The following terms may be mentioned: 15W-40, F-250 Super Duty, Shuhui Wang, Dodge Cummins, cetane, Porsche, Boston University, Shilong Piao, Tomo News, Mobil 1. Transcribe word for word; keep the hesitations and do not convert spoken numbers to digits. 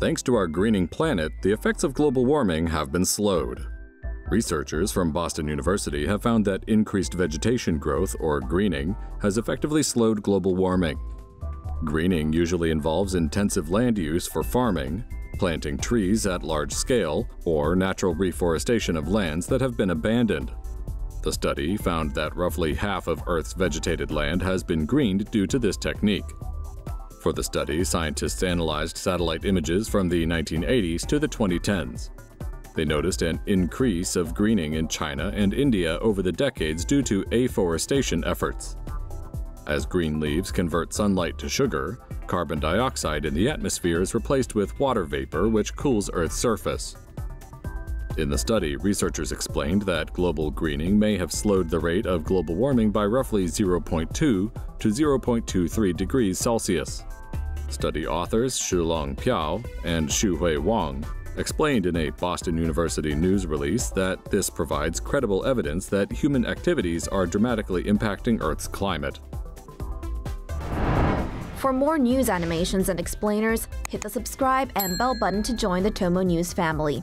Thanks to our greening planet, the effects of global warming have been slowed. Researchers from Boston University have found that increased vegetation growth, or greening, has effectively slowed global warming. Greening usually involves intensive land use for farming, planting trees at large scale, or natural reforestation of lands that have been abandoned. The study found that roughly half of Earth's vegetated land has been greened due to this technique. For the study, scientists analyzed satellite images from the nineteen eighties to the twenty tens. They noticed an increase of greening in China and India over the decades due to afforestation efforts. As green leaves convert sunlight to sugar, carbon dioxide in the atmosphere is replaced with water vapor, which cools Earth's surface. In the study, researchers explained that global greening may have slowed the rate of global warming by roughly zero point two to zero point two three degrees Celsius. Study authors Shilong Piao and Shuhui Wang explained in a Boston University news release that this provides credible evidence that human activities are dramatically impacting Earth's climate. For more news animations and explainers, hit the subscribe and bell button to join the Tomo News family.